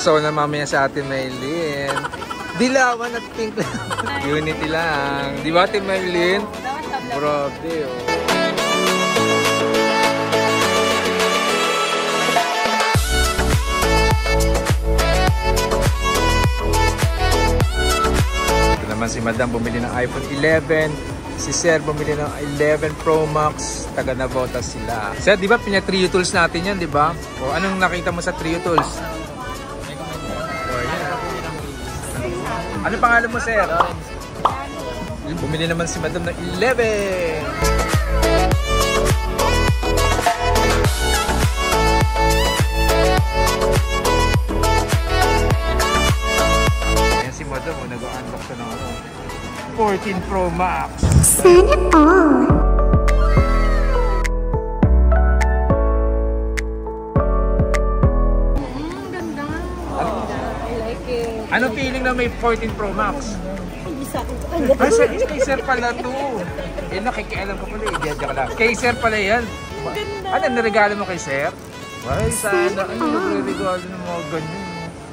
show na mamaya sa Ate Maylene. Dilawan at pink lang. Unity lang. Di ba, Ate Maylene? Grabe, oh. Ito naman si Madam bumili ng iPhone 11. Si Sir bumili ng 11 Pro Max. Taga Navota sila. Sir, di ba pinya trio tools natin yan, di ba? O anong nakita mo sa trio tools? Ano pangalan mo, Sir? Bumili naman si Madam ng 11! Pro Max. Sana all. Ganda. I like it. Ano feeling na may 14 Pro Max? Isa ko. Kay Sir pala to. Eh, nakikialam ko pala. I-judge ka lang. Kay Sir pala yan. Ganda. Ano, naregalo mo kay Sir? Ay, sana. Ano naregalo ng mga ganyan?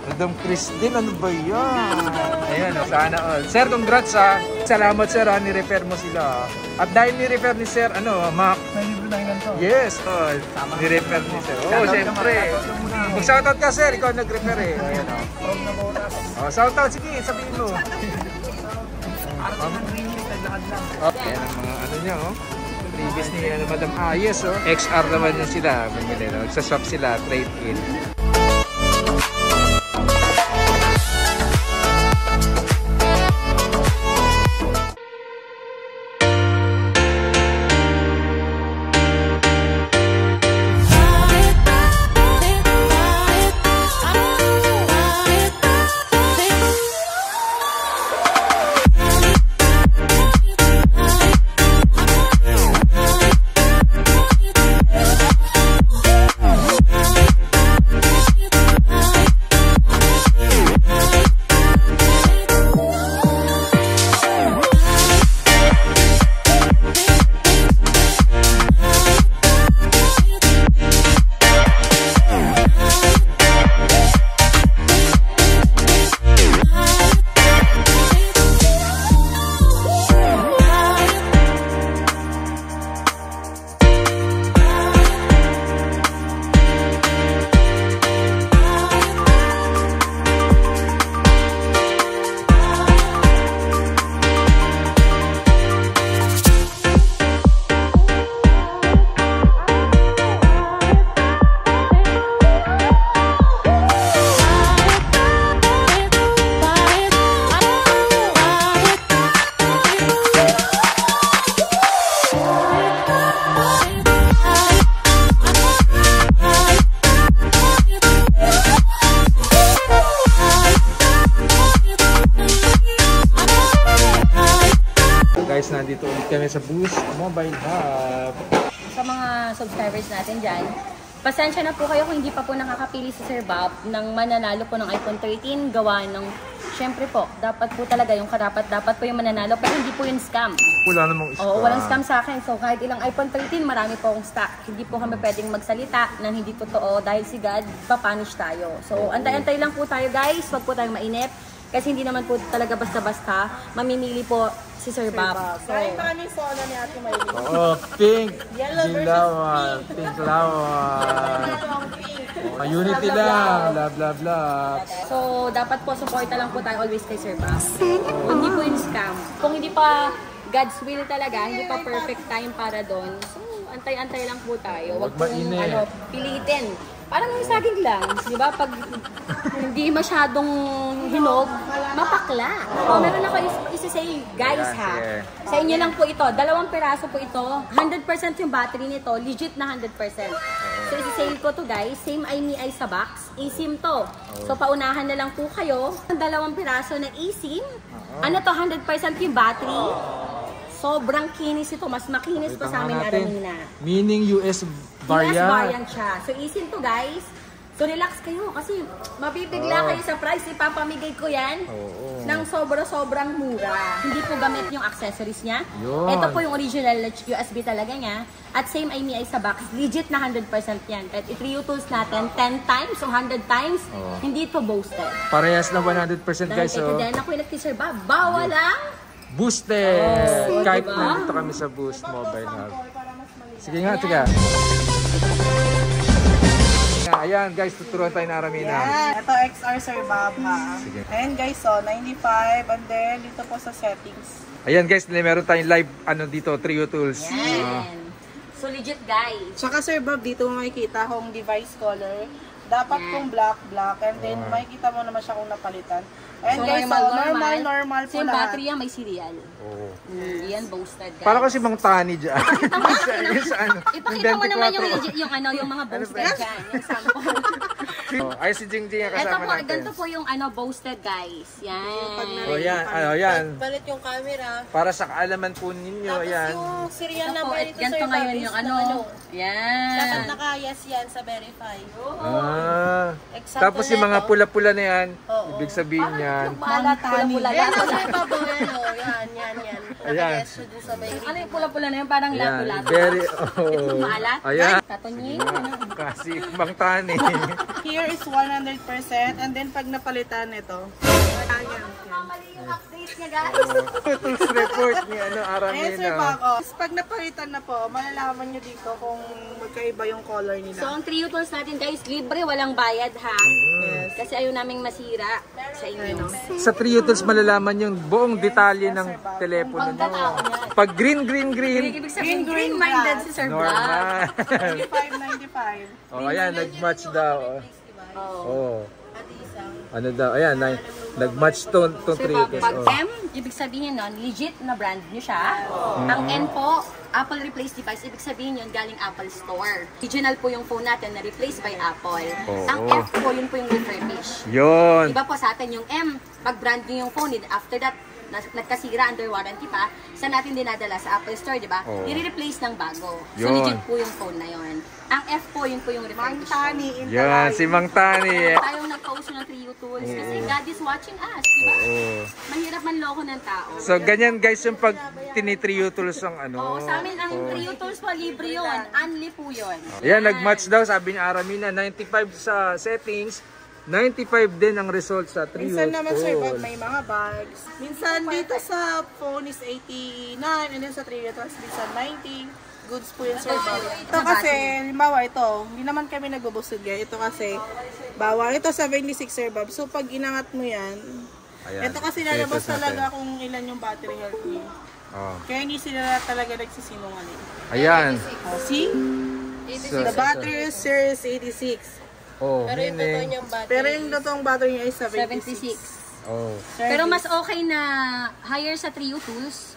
Madam Christine, ano ba yan? Ayan, sana all. Sir, congrats ha. Salamat sir ha, ni-refer mo sila. At dahil ni-refer ni sir, ano, Mac? May libro na ilan to? Yes, all. Ni-refer ni sir. Oo, siyempre. Mag-shoutout ka sir, ikaw nag-refer eh. Ayan o. Oh, shoutout, sige, sabihin mo. Ayan ang mga ano niya o. Previous ni Madam Ayes o. XR naman niya sila. Nagsaswap sila, trade-in. Nandito ulit kami sa Boost Mobile Hub. Sa mga subscribers natin dyan, pasensya na po kayo kung hindi pa po nakakapili si Sir Bob ng mananalo po ng iPhone 13 gawa ng, syempre po, dapat po talaga yung karapat-dapat po yung mananalo pero hindi po yung scam. Wala namang scam. Oo, walang scam sa akin. So kahit ilang iPhone 13, marami po akong stock. Hindi po kami pwedeng magsalita ng hindi totoo dahil si God, papanish tayo. So antay-antay lang po tayo guys, wag po tayong mainip. Kasi hindi naman po talaga basta-basta mamimili po si Sir Bob. Maraming maraming soda ni Ate Maylene. Oo, pink. Yellow versus pink. Pink lawan. Unity lang. Blah, blah, blah. So, dapat po supporta lang po tayo always kay Sir Bob. Hindi po yung scam. Kung hindi pa God's will talaga, hindi pa perfect time para doon. So, antay-antay lang po tayo. Huwag po yung pilitin. Parang yung saging lang, di ba? Pag hindi masyadong hinog, mapakla. So, meron ako isa-say, guys ha, sa inyo lang po ito, 2 piraso po ito, 100% yung battery nito, legit na 100%. So, isa-sale ko to guys, same IMEI sa box, eSIM to. So, paunahan na lang po kayo, 2 piraso na eSIM, ano to, 100% yung battery. Sobrang kinis ito. Mas makinis pa sa amin, Aramina. Meaning US variant siya. So, easy to guys. So, relax kayo kasi mabibigla kayo sa price. Ipapamigay ko yan ng sobra-sobrang mura. Hindi po gamit yung accessories niya. Yun. Ito po yung original USB talaga niya. At same IMEI sa box. Legit na 100% yan. At i-reutils natin 10 times o 100 times. Hindi po boosted. Parehas na 100% guys. Ito din ako yung nag-teacher ba? Bawal lang? Boosted! Kahit diba? Nandito kami sa Boost Mobile Hub. Sige nga, tiga. Ayan guys, tuturuan tayo na Aramina. Yeah. Ito XR Sir Bob ha. Sige. Ayan guys, so 95 and then dito po sa settings. Ayan guys, meron tayong live ano dito, trio tools. Ayan. So legit guys. Tsaka Sir Bob, dito mo makikita kung device color. Dapat kung black and then makikita mo naman siya kung napalitan. Ayan so, guys, so normal po lahat. Yung battery yan, may serial. Yan, boosted guys. Para kasi mang tani dyan. Ipakita mo naman yung mga boosted dyan. Yung sample. Ay, si Jingjing ang kasama natin. Ganito po yung boosted guys. Yan. O yan, ano yan. Palit yung camera. Para sa kaalaman po ninyo. Tapos yung serial number nito sir. Ganito ngayon yung ano. Yan. Dapat nakayas yan sa verify. Tapos yung mga pula-pula na yan. Ibig sabihin yan. Pula-pula. Yan ang may pabuelo. Yan. Ayan. Ano yung pula-pula na yan? Parang lato-lato. Ito maalat. Ayan. Katonyin. Kasi ibang tanin. Here is 100% and then pag napalitan nito. Mali yung update niya guys. Tools report ni Aramina. Ayan Sir Pao. Pag napalitan na po, malalaman nyo dito kung magkaiba yung color nila. So ang trio tools natin guys, libre, walang bayad ha. Kasi ayaw naming masira sa inyo. Sa trio tools malalaman yung buong detalye ng telepono nyo. Pag green minded si Sir Pao. Normal. 95. O ayan, nag-match daw. Ano daw, ayan, nag-match itong 3X. Pag M, ibig sabihin nun, legit na brand nyo siya. Ang N po, Apple replace device, ibig sabihin yun, galing Apple Store. Original po yung phone natin na replaced by Apple. Ang F po, yun po yung refurbish. Yun. Diba po sa atin yung M, pag brand nyo yung phone, after that, nagkasira under warranty pa, saan natin dinadala sa Apple Store, di ba? I-replace ng bago. So, legit po yung phone na yun. Ang F po, yun po yung refurbish. Yan, si Mang Tani. Tayong nag-post ng 3U tools kasi God is watching us, di ba? Mahirap man loko ng tao. So, ganyan guys yung pag tini-3U tools ang ano. Sa amin, ang 3U tools po, libre yun. Unli po yun. Yan, nag-match daw, sabi ni Aramina, 95 sa settings, 95 din ang result sa 3 years old. Minsan naman Sir Bob may mga bags. Minsan dito sa phone is 89 and then sa 3 years old minsan 90. Goods po yun Sir Bob. Ito kasi, halimbawa ito, hindi naman kami nagubusog yan. Ito kasi, bawal. Ito 76 Sir Bob. So pag inangat mo yan, ito kasi lalabas talaga kung ilan yung battery health niya. Kaya hindi sila talaga nagsisinungaling. Ayan. See? The battery is Series 86. Pero yung totoong battery niya ay 76. Pero mas okay na higher sa 3U tools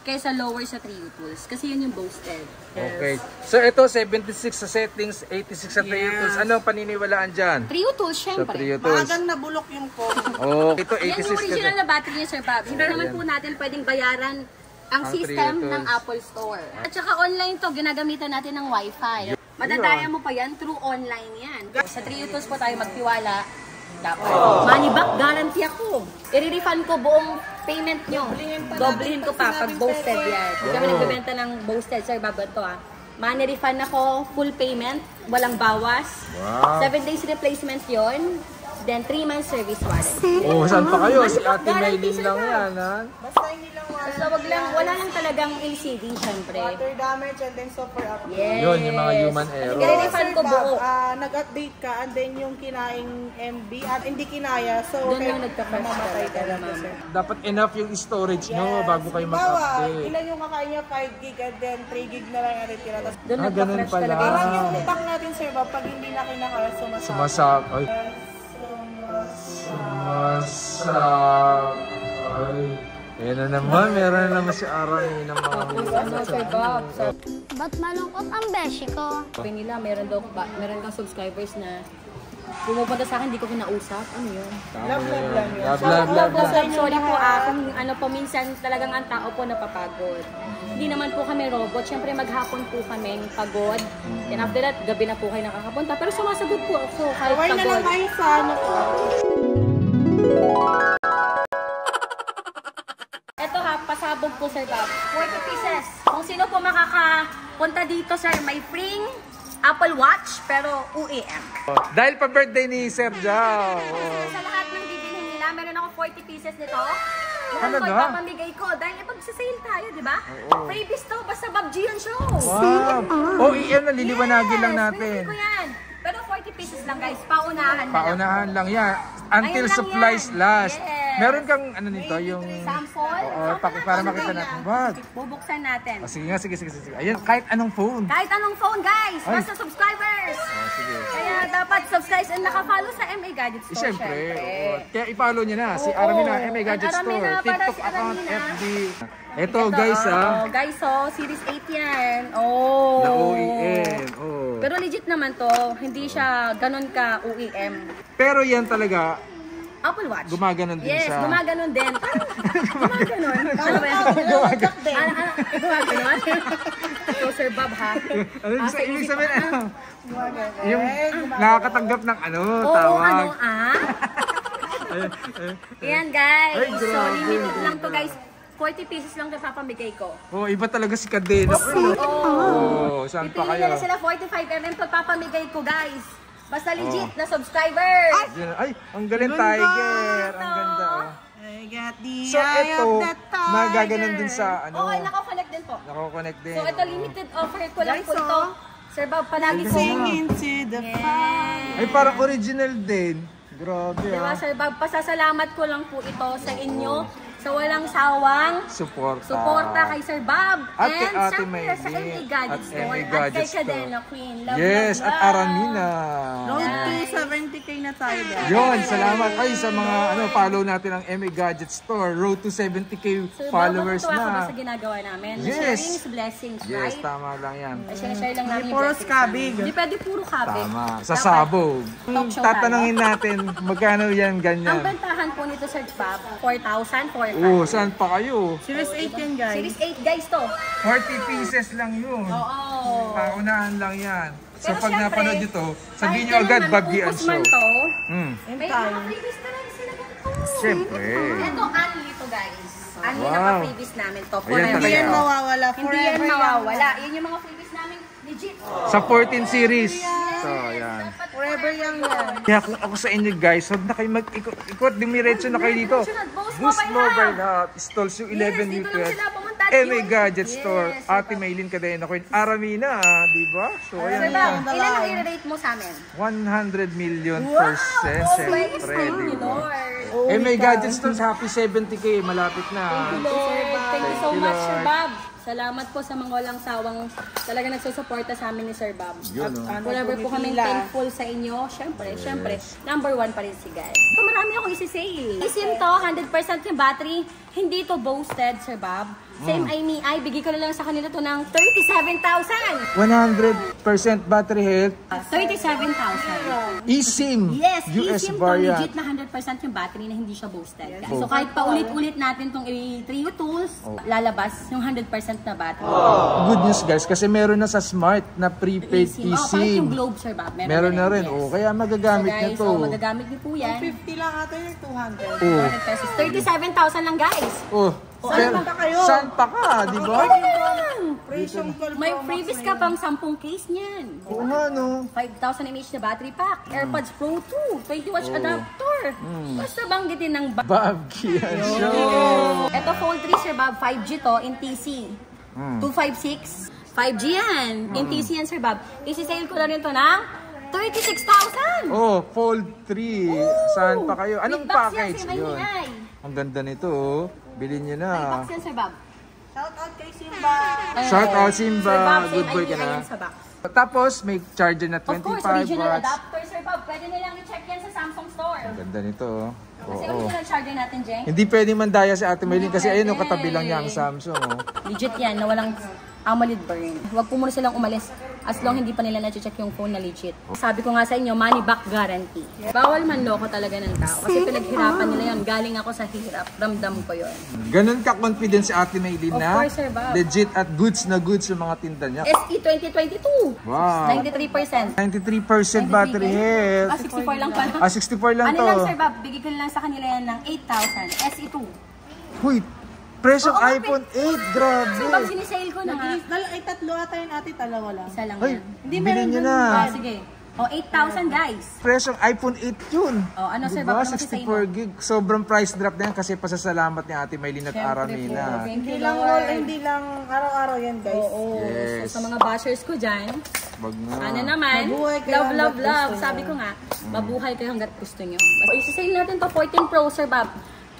kaysa lower sa 3U tools. Kasi yun yung boosted. Okay. So ito 76 sa settings, 86 sa 3U tools. Anong paniniwalaan dyan? 3U tools syempre. Maagang nabulok yung phone. Ito 86. Yan yung original na battery niya Sir Bob. Hindi naman po natin pwedeng bayaran ang system ng Apple Store. At saka online to, ginagamitan natin ng Wi-Fi. Madadaya mo pa yan through online yan. Sa 3U tools po tayo magtiwala. Dapat. Money back guarantee ako. I-refund ko buong payment nyo. Doblihin ko pa pag boosted yan. Hindi kami nagbibenta ng boosted. Sir, babad to ha. Money refund ako, full payment, walang bawas. 7 days replacement yon. Then 3 months service warranty. Saan pa kayo? Si Ate Maylene lang yan, ha? Basta hindi lang wala lang talagang LCD, syempre. Water damage and then software update. Yes. Yun, yung mga human error. I-refund ko buo. Nag-update ka and then yung kinaing MB at hindi kinaya. So, doon yung nagka-mamatay ka naman. Dapat enough yung storage nyo bago kayo mag-update. Ilan yung kakain niya? 5 gig and then 3 gig na lang ang natitira. Doon nagka-crash talaga. Parang yung utak natin, Sir Bob, pag hindi na kinakaya, sumasak. Ayan na naman, meron na naman si Aramina. Ba't malungkot ang beshi ko? Sabi nila, meron kang subscribers na Pumupunta sa akin, hindi ko kinausap. Ano yun? Love, love, love. Love, love, love. Sorry po kung ano po, minsan talagang ang tao po napapagod. Hindi naman po kami robot. Siyempre maghapon po kami pagod. And after that, gabi na po kayo nakakapunta. Pero sumasagot po ako kahit pagod. Away na lang kayo sa ano po. Ito ha, pasabog po Sir Bob. 40 pieces. Kung sino po makakapunta dito sir, may free Apple Watch, pero UAM. Oh, dahil pa-birthday ni Sir Jia. Sa lahat ng bibilhin nila, meron ako 40 pieces nito. Ano ko ipapamigay ko dahil ipag-sale tayo, di ba? Freebies to, basta BobGianShow. Wow. OEM na liliwanagin lang natin. Yes, ko yan. Pero 40 pieces lang guys, paunahan lang. Paunahan lang yan. Until supplies last. Meron kang ano nito, yung sample? Oo, para makita natin. What? Bubuksan natin. Oh, sige nga, sige. Ayan, kahit anong phone. Kahit anong phone, guys. Basta subscribers. Oh, sige. Kaya dapat subscribe and nakafollow sa ME Gadget Store. Siyempre. Oh, kaya i-follow niya na si Aramina, ME Gadget Store. TikTok account, FB. Ito, guys, guys, Series 8 yan. Oh. Na OEM. Oh. Pero legit naman to. Hindi siya ganun ka OEM. Pero yan talaga, Apple Watch. Gumaganon din siya. Yes, gumaganon din. Gumaganon. Ano ba yan? Gumaganon? So, Sir Bob, ha? Ano yung ibig sabihin? Yung nakakatanggap ng ano, tawag. Oo, ano, ah? Ayan, guys. So, limited lang to, guys. 40 pieces lang napapamigay ko. Oo, iba talaga si Kaden. Oo, saan pa kayo? Pipili na sila 45 mm pagpapamigay ko, guys. Basta legit na subscribers. Ay, ang galing Tiger. Ang ganda. I got the eye of the tiger. Nagaganon din sa ano. Oo, nakakonect din po. Nakakonect din. So, ito limited offer ko lang po ito. Sir Bob, palagi ko. Singing to the fire. Ay, parang original din. Grabe ah. Diba, Sir Bob, pasasalamat ko lang po ito sa inyo. Sa walang sawang suporta kay Sir Bob. At and syempre sa ME Gadget Store. At kay Cadena Queen. Love, yes, love, at Aramina. Road to 70k na tayo. Yun, salamat kayo sa mga follow natin ang ME Gadget Store. Road to 70k so, followers na. So, matutuwa sa ginagawa namin. Yes. Sharing is blessings, right? Yes, tama lang yan. Share lang namin. Puro kabig. Hindi pwede puro kabig. Tama. Sasabog. Tatanungin natin, magkano yan ganyan. Ang bentahan po nito, Sir Bob, 4,000. Oh, saan pa kayo? Series 8 yan, guys. Series 8, guys, to. 40 pieces lang yun. Oo. Paunahan lang yan. So, pag napanood nyo to, sabihin nyo agad, BobGian Show. May mga previous na lang sila ganito. Siyempre. Ito, unli to, guys. Unli na pa-previous namin to. Hindi yan mawawala. Hindi yan mawawala. Yan yung mga previous namin, legit. Sa 14 series. So, yan. Forever young yan. Kaya kung ako sa inyo, guys, huwag na kayo mag-ikot. Dumiretso na kayo dito. Boost Mobile Hub. Stalls yung 11 dito lang sila pumunta. ME Gadget Store. Ate Maylene, Cadena Queen. Aramina, di ba? So, ayan. Ilan ang i-rate mo sa amin? 100 million per session. Wow! ME Gadget Store, happy 70k. Malapit na. Thank you, Lord. Thank you so much, Sir Bob. Salamat po sa mga walang sawang talaga nagsusuporta sa amin ni Sir Bob. Whenever po kaming thankful sa inyo, syempre, #1 pa rin si guys. So, marami akong isi-say. Isim to, 100% yung battery. Hindi to boasted, Sir Bob. Same IMEI, bigay ko na lang sa kanila to ng 37,000. 100% battery health. 37,000. eSIM. Yes, eSIM to, legit na 100% yung battery na hindi siya boasted. So, kahit paulit-ulit natin itong i-trio tools, lalabas yung 100% na battery. Good news guys, kasi meron na sa smart na prepaid eSIM. Oh, kahit yung Globe, Sir Bob, meron na rin. Oh, kaya magagamit niyo to. So guys, magagamit niyo po yan. 50 lang ato yung 200. 37,000 lang guys. Oh, saan pa kayo? Saan pa ka, di ba? May previous ka pang 10 case niyan. Oo nga, no? 5,000 mAh na battery pack, AirPods Pro 2, 20 watch adapter. Basta banggitin ng BobGian Show. Ito, Fold 3, Sir Bob, 5G to, in TC. 256, 5G yan. In TC yan, Sir Bob. Isi-sale ko na rin to ng 36,000. Oh, Fold 3. Saan pa kayo? Anong package yun? Ang ganda nito, oh. Bilhin nyo na. May box yan, Sir Bob. Shout out kay Simba. Shout out, Simba. Good boy ka na. Tapos, may charger na 25 watts. Of course, original adapter, Sir Bob. Pwede nilang i-check yan sa Samsung store. Ang ganda nito, oh. Kasi original charger natin, Jeng. Hindi pwede mandaya si Ate Maylene kasi ayun, katabi lang niya ang Samsung, oh. Legit yan, na walang AMOLED burn. Huwag po muna silang umalis as long hindi pa nila na-check yung phone na legit. Sabi ko nga sa inyo, money back guarantee. Bawal manloko talaga ng tao kasi pinaghirapan nila yun. Galing ako sa hirap. Ramdam ko yun. Ganun ka-confident si Ate Maylene na legit at goods na goods yung mga tinta niya. SE 2022. Wow. 93%. 93% battery health. Ah, 64 lang pala. Ah, 64 lang to. Ano lang Sir Bob, bigyan ko lang sa kanila yan ng 8,000. SE 2. Huy! Presyo ng iPhone 8, grabe. Sir Bob, sinisale ko na nga. Ay, tatlo ata yun ate, dalawa lang. Isa lang yan. Hindi meron yun. Sige. O, 8,000 guys. Presyo ng iPhone 8 yun. O, ano Sir Bob? 64 gig. Sobrang price drop na yan kasi pasasalamat ni Ate Maylene at Aramina. Hindi lang araw-araw yan guys. Oo. So, sa mga bashers ko dyan, ano naman, love, love, love. Sabi ko nga, mabuhay kayo hanggat gusto nyo. Isasale natin to 14 Pro Sir Bob.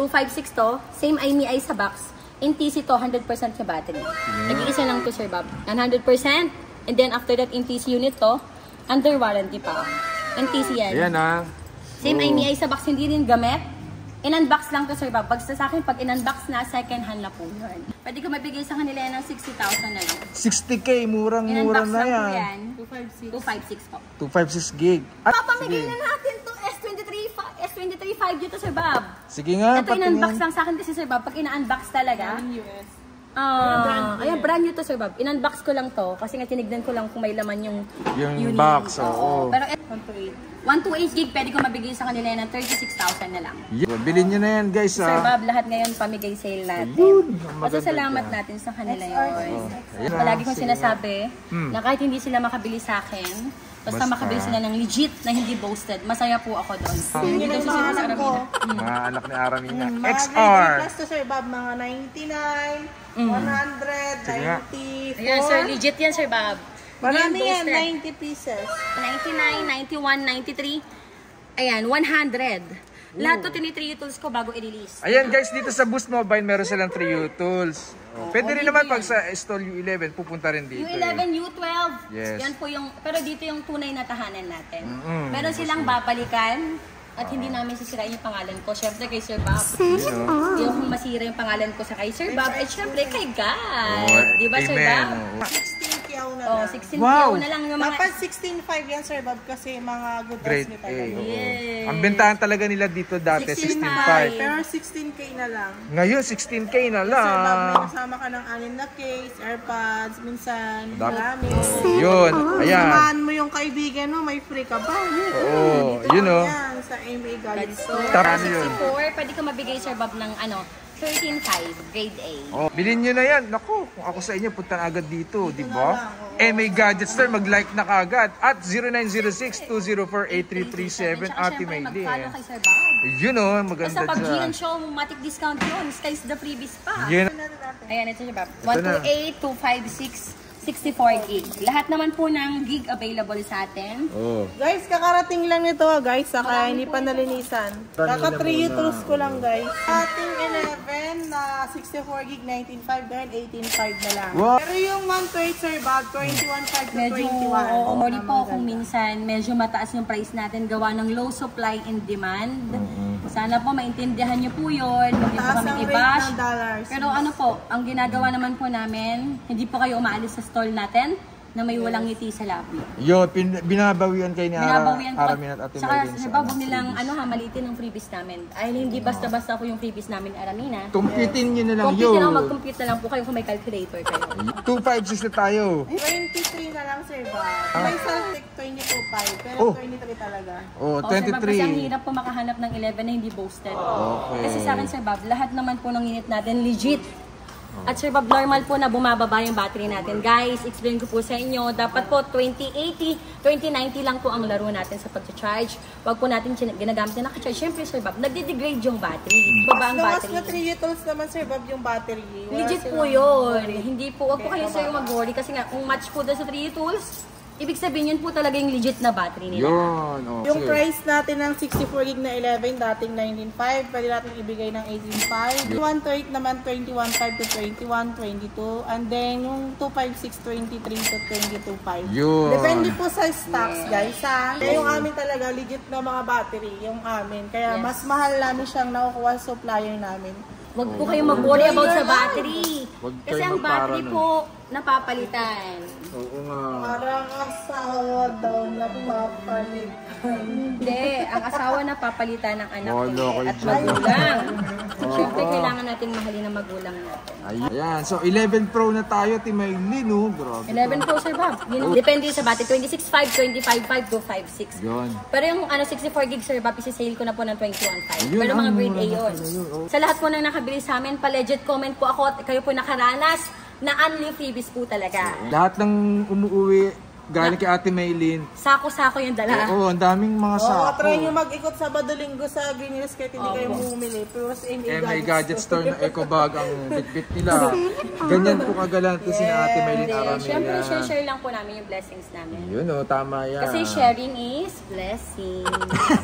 256 to, same IMEI sa box. In TC to, 100% sa battery. Nag-iisa lang to Sir Bob. 100%. And then after that, in TC unit to, under warranty pa. In TC yan. Ayan ah. Same IMEI sa box, hindi rin gamit. In-unbox lang to Sir Bob. Pag sa akin, pag in-unbox na, second hand na po yun. Pwede ko mabigay sa kanila yan ng 60,000 na yun. 60K, murang-murang na yan. 256 po. 256 gig. Papamigay na natin to S23.5 dito Sir Bob. Sige nga. Ito in-unbox lang sa akin kasi Sir Bob. Pag ina-unbox talaga. Ayan, brand new to Sir Bob. In-unbox ko lang to. Kasi nga tinignan ko lang kung may laman yung box. Oo. Pero 128 gig pwede ko mabigay sa kanila ng 36,000 na lang. Bilhin nyo na yan guys ha. Sir Bob, lahat ngayon pamigay sale natin. Masasalamat natin sa kanila yun. Palagi kong sinasabi na kahit hindi sila makabili sa akin. Basta makabili sila ng legit na hindi boasted. Masaya po ako doon. Hindi na mga anak ko. Mga anak ni Aramina. XR. Plus to Sir Bob, mga 99, 100, 90, 4. Ayan sir, legit yan Sir Bob. Marami yan, 90 pieces. 99, 91, 93. Ayan, 100. Lahat to tini-3U tools ko bago i-release. Ayan guys, dito sa Boost Mobile meron silang 3U tools. Pwede rin naman pag sa Store U11 pupunta rin dito. U11, U12. Yes. Yan po yung, pero dito yung tunay na tahanan natin. Meron silang babalikan at hindi namin sisirain yung pangalan ko. Syempre kay Sir Bob. Hindi akong masira yung pangalan ko sa kay Sir Bob. At syempre kay God. Diba Sir Bob? 16K na lang. 16K na lang yung mga... Dapat 16.5 yan Sir Bob kasi mga good price niya talaga. Ang bentahan talaga nila dito dati, 16.5. Pero 16K na lang. Ngayon, 16K na lang. Sir Bob, may kasama ka ng 6 na case, AirPods, minsan, marami. Yun, ayan. Samahan mo yung kaibigan mo, may free ka ba? Oo, yun o. Sa ME Gadget Store. Tapos yun. 64, pwede ko mabigay Sir Bob ng ano, 13.5, grade A. Oh, bilhin nyo na yan. Naku, kung ako sa inyo, punta agad dito, di ba? ME Gadget Store, mag-like na kagad. At 0906-204-8337, Ate Maylene. Mag-follow kay Sir Bob. Yun o, maganda dyan. Basta pag BobGianShow, matik discount yun. Sky's the previous pa. Ayan, ito Sir Bob. 128, 256, 64 gig. Lahat naman po ng gig available sa atin. Guys, kakarating lang nito guys. Saka hindi pa nalinisan. Kaka 3U tools ko lang guys. Ating 11 na 64 gig, 19.5 dahil 18.5 na lang. Pero yung 128 Sir Bob, 21.5 to 21. Medyo, hindi po kung minsan medyo mataas yung price natin gawa ng low supply and demand. Sana po maintindihan nyo po yun. Hindi po kami i-bash. Pero ano po, ang ginagawa naman po namin, hindi po kayo umaalis sa stall natin na may walang ngiti sa labi. Yun, binabawian kayo ni Aramina at Ate Maylene. Saka Sir Bob, huwag nilang malitin ang freebies namin. Ay, hindi basta-basta po yung freebies namin, Aramina. Kumpitin nyo na lang yun. Kumpitin lang, mag-compute na lang po kayo kung may calculator kayo. 256 na tayo. 23 na lang Sir Bob. May select 22.5, pero 23 talaga. Oo, 23. Sir Bob, kasi ang hirap po makahanap ng 11 na hindi boasted. Kasi sa akin Sir Bob, lahat naman po ng init natin legit. At Sir Bob, normal po na bumababa yung battery natin. Guys, explain ko po sa inyo, dapat po 2080, 2090 lang po ang laro natin sa pag-charge. Huwag po natin ginagamit na naka-charge. Siyempre Sir Bob, nagde-degrade yung battery. Baba ang battery. Mas na 3U tools naman Sir Bob yung battery. Legit po yun. Hindi po, huwag po kayo sa'yo mag-worry kasi nga kung match po doon sa 3U tools, ibig sabihin yun po talaga yung legit na battery nila. Yun, okay. Yung price natin ng 64 gig na 11, dating 19.5, pwede natin ibigay ng 18.5. 128 naman, 21.5 to 21, 22. And then, yung 256, 23 to 22.5. Yun. Depende po sa stocks, guys, ha? Yung amin talaga, legit na mga battery, yung amin. Kaya mas mahal namin siyang nakukuha supplier namin. Huwag po kayong mag-worry about sa battery. Kasi ang battery po, napapalitan. Oo nga. Parang asawa daw napapalitan. Hindi, ang asawa napapalitan ng anak ko. At magulang. Siyempre, kailangan natin mahalin ang magulang natin. Ayan. So, 11 Pro na tayo, Ate Maylene, no? 11 Pro, Sir Bob. Depende sa battery. 26.5, 25.5, 256. Pero yung 64GB, Sir Bob, isi-sale ko na po ng 21.5. Pero mga grade A yun. Sa lahat po nang nakabili sa amin, pa-legit comment po ako at kayo po nakaranas na unli freebies po talaga. Lahat ng umuwi galing kay Ate Maylene. Sako-sako yung dala. Oo, ang daming mga sako. Oo, try nyo mag-ikot Sabado-Linggo sa Binilas kahit hindi kayo bumili. Pero sa ME Gadget Store na eco bag ang bitbit nila. Ganyan po kagalante si Ate Maylene Aramina. Siyempre, share lang po namin yung blessings namin. Yun o, tama yan. Kasi sharing is blessing.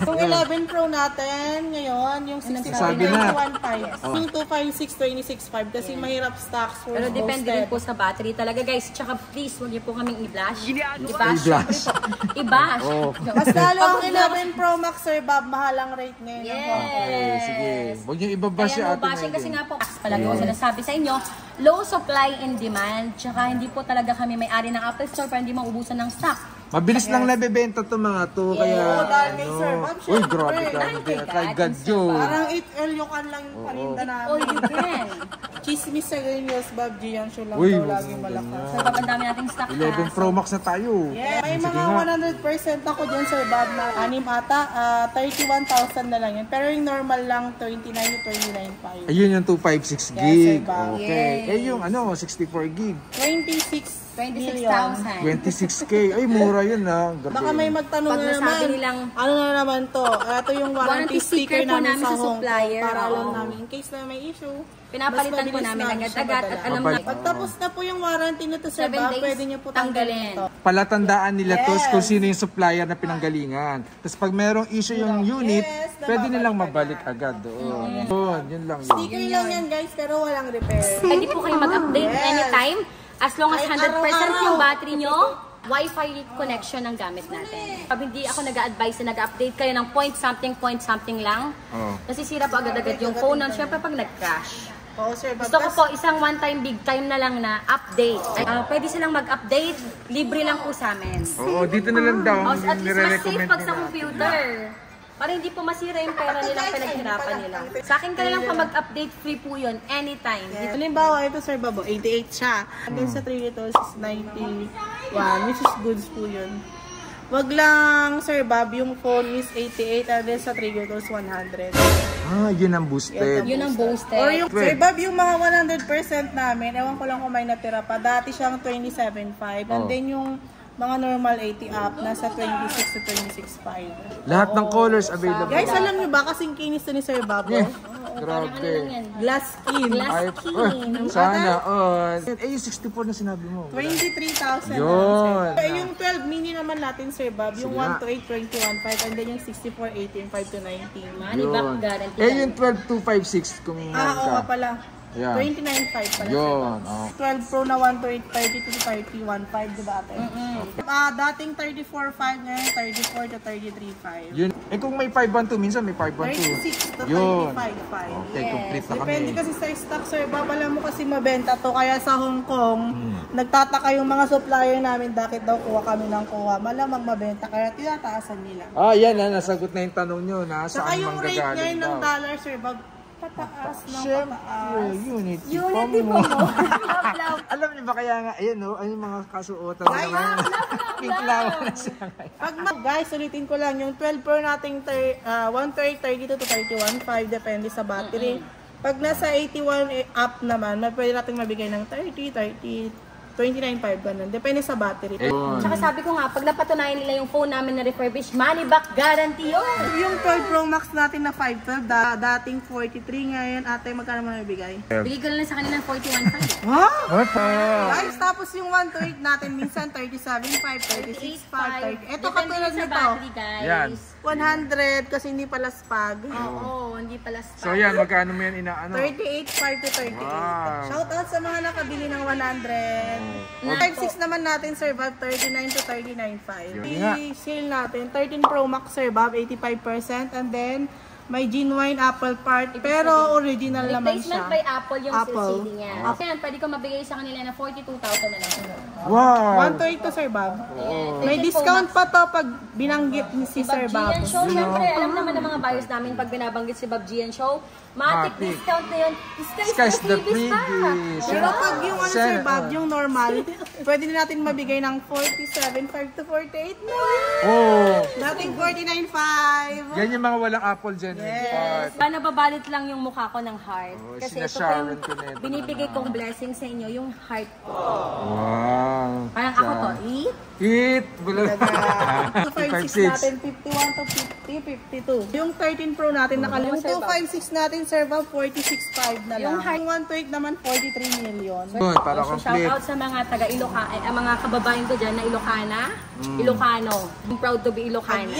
Yung 11 Pro natin ngayon, yung 6.5, 1.5. Yung 2.5, 6, 26.5. Kasi mahirap stocks. Pero depende rin po sa battery talaga, guys. Tsaka please, huwag niyo po kaming i-blush. I-bash. I-bash. Mas lalo ang 11 Pro Max, Sir Bob, mahal ang rate ngayon. Yes. Sige. Huwag niyo i-bash si Ate Maylene. Kasi nga po, palagi ko sinasabi sa inyo, low supply and demand. Tsaka hindi po talaga kami may-ari ng Apple Store para hindi maubusan ng stock. Mabilis lang nabibenta ito mga ito. Kaya ano. Uy, grabe ka. Like God, Joe. Parang 8L yung kan lang yung paninda namin. All you can. Chismis sa Ganyos, BobGianShow lang daw laging malakas. Sir Bob, ang dami nating stock na. 11 Pro Max na tayo. May mga 100% ako dyan, Sir Bob, na 6 ata. 31,000 na lang yan. Pero yung normal lang, 29 to 29.5. Ayun yung 256 gig. Okay. Eh yung ano, 64 gig. 26,000. 26K. Ay, mura yun ha. Baka may magtanong na naman. Nilang, ano na naman to? Ito yung warranty sticker namin sa supplier. Para alam namin. In case na may issue, pinapalitan po namin agad-agad. At alam na. Pagtapos na po yung warranty na to, Sir Bob, pwede nyo po tanggalin. Palatandaan nila to kung sino yung supplier na pinanggalingan. Tapos pag merong issue yung unit, pwede nilang mabalik agad doon. Yun lang yun. Sticker lang yan, guys, pero walang repair. Pwede po kayo mag-update anytime. As long as 100% yung battery nyo, Wi-Fi connection ang gamit natin. Pag hindi ako nag-a-advise na nag-update kayo ng point something lang, nasisira po agad-agad yung phone nun. Siyempre pag nag-crash. Gusto ko po isang one-time, big-time na lang na update. Pwede silang mag-update, libre lang po sa amin. Oo, dito na lang daw. At least mas safe pag sa computer. Para hindi po masira yung pera nilang pinaghirapan nila. Sa akin kaya lang pa mag-update, free po yun, anytime. Halimbawa, ito Sir Bobo, 88 siya. Atin sa 3 ito, 91, which is goods po yun. Wag lang, Sir Bob, yung phone is 88 and then sa trigger goes 100. Ah, yun ang boosted. Yun ang boosted. Or yung, Sir Bob, yung mga 100% namin, ewan ko lang kung may natira pa. Dati siyang 27.5 and then yung mga normal 80 up, nasa 26 to 26.5. Lahat ng colors available. Guys, alam nyo ba kasing kinis to ni Sir Bob? Grabe. Glass skin. Glass skin. Sana on. A64 na sinabi mo. 23,000. Yun. Yung 12 mini naman natin, Sir Bob. Yung 128, 21.5. And then yung 64, 18, 5 to 19. Money back guarantee. Eh yung 12 to 5.6 kung nga ka. Oo pala. 29.5 pala. Yun. 12 Pro na 128, 30 to 30, 1.5, diba ate? Dating 34.5 ngayon, 34 to 33.5. Yun. Eh kung may 512, minsan may 512. 36 to 35.5. Okay, complete na kami. Depende kasi sa stock, Sir Bob, alam mo kasi mabenta to. Kaya sa Hong Kong, nagtataka yung mga supplier namin, bakit daw kuha kami ng kuha. Malamang mabenta, kaya tinataasan nila. Ah, yan na. Nasagot na yung tanong nyo. Saka yung rate ngayon ng dollar, Sir Bob, pataas ng pataas. Unity po mo. Alam niyo ba kaya nga, ayun o, ayun mga kasuotan. Guys, pink lawa na siya. Guys, ulitin ko lang, yung 12 Pro nating 128, 32 to 31.5, depende sa battery. Pag nasa 81 up naman, pwede natin mabigay ng 30, 29.5, ganun. Depende sa battery. Tsaka sabi ko nga, pag napatunayan nila yung phone namin na refurbished, money back guarantee yun. Yung 12 Pro Max natin na 512, dating 43 ngayon, ate, magkano mo nabigay? Bigay ko na sa kanila ng 41.5. What? Guys, tapos yung 128 natin, minsan 37.5, 36.5, 30. Ito katulad nito. 100 kasi hindi pala spag. Oo, hindi pala spag. So yan, magkano mo yan inaano? 38.5 to 38. Shout out sa mga nakabili ng 100. 5.6 naman natin, Sir Bob, 39 to 39.5. Sale natin, 13 Pro Max, Sir Bob, 85%. And then, May genuine Apple part, pero original naman siya. Replacement by Apple yung CCD niya. Ayan, pwede ko mabigay sa kanila na 42,000 na lang. Wow! 128 to Sir Bob. May discount pa to pag binanggit ni si Sir Bob. Show, syempre, alam naman ng mga buyers namin pag binabanggit si BobGian Show, matik discount na yun. Sky's the freebies! Pero pag yung ano Sir Bob, yung normal, pwede na natin mabigay ng 47,500 to 48,000 na yun. Oh! Dating 49,500. Yan yung mga walang Apple dyan. Yes. Nababalit lang yung mukha ko ng heart. Oh, kasi ito po yung binibigay kong blessing sa inyo, yung heart ko. Wow. Parang ako to, eat? Eat! So, 256 natin, 51 to 50, 52. Yung 13 Pro natin, yung 256 natin, Sir Bob, 46,500 na lang. Yung high 128 naman, 43 million. Good, para complete. So, shout out sa mga taga-Ilocana, mga kababayan ko dyan na Ilocana, Ilocano. I'm proud to be Ilocana.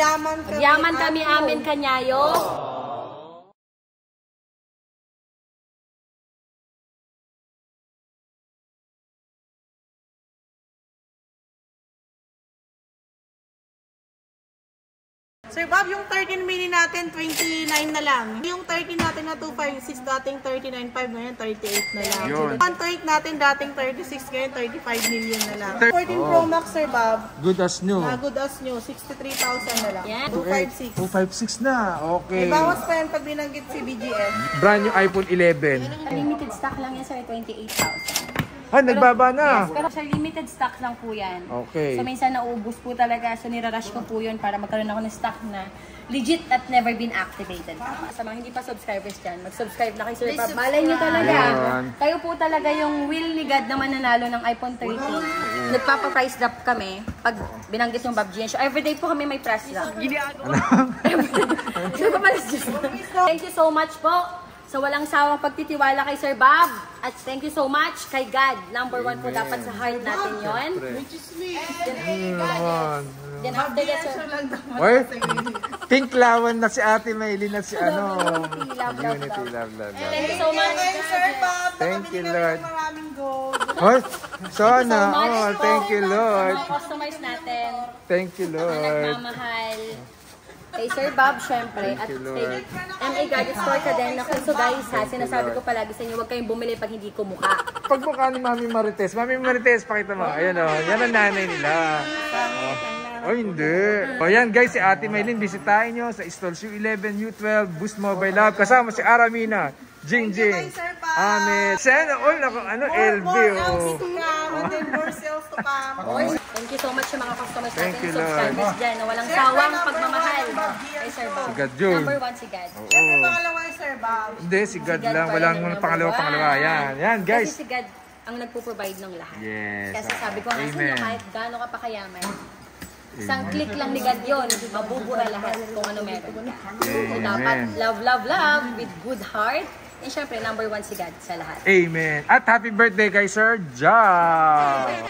Yaman kami amin, Kanyayo. Sir Bob, yung 13 mini natin, 29 na lang. Yung 13 natin na 256, dating 39,500, ngayon 38 na lang. 128 natin, dating 36, ngayon 35 million na lang. 14 Pro Max, Sir Bob. Good as new. Good as new, 63,000 na lang. 256. 256 na, okay. May bawas pa yan pag binanggit si BGS. Brand new iPhone 11. Limited stock lang yan, sir, 28,000. Ha, nagbaba na. Yes, pero sa limited stock lang po yan. Okay. So, minsan naubos po talaga. So, nirarush ko po yun para magkaroon ako ng stock na legit at never been activated. Sa mga hindi pa subscribers dyan, mag-subscribe na kay Sir Pao. Malay nyo talaga. Ayan. Kayo po talaga yung will ni God na mananalo ng iPhone 13. Nagpapa-price drop kami pag binanggit yung BobGian Show. Everyday po kami may price drop. Giniago ko. Thank you so much po. So, walang sawang pagtitiwala kay Sir Bob. At thank you so much kay God. Number one po dapat sa heart natin yon. Which is me. Then after that, sir. What? Pink lawan na si Ate Maylene at si ano. Unity, love, love. Thank you so much. Thank you, Sir Bob. Thank you, Lord. Maraming gold. What? Sana. Oh, thank you, Lord. Customize natin. Thank you, Lord. Nagmamahal. Kay Sir Bob, syempre, at kay ME Gadget Store ka din. So guys, sinasabi ko palagi sa inyo, huwag kayong bumili pag hindi ko mukha. Pag mukha ni Mami Marites, Mami Marites, pakita mo. Ayan o, yan ang nanay nila. O hindi. O yan guys, si Ate Maylene, bisitahin nyo sa Install U11, U12, Boost Mobile Lab. Kasama si Aramina, Jingjing, Amit. Sana all ako, ano, LB o. Thank you so much sa mga customers natin, subscribers dyan na walang sawang pagmamahal kay Sir Bob. Si God yun. Number one, si God. Siyempre pangalawa ay Sir Bob. Hindi, si God lang. Walang pangalawa. Yan, guys. Kasi si God ang nagpo-provide ng lahat. Yes. Kasi sabi ko, kasi nyo kahit gano'n ka pa kayaman, isang click lang ni God yun, mabubura lahat kung ano meron ka. So dapat love, love, love with good heart. And syempre, number one si God sa lahat. Amen. At happy birthday kay Sir Jia!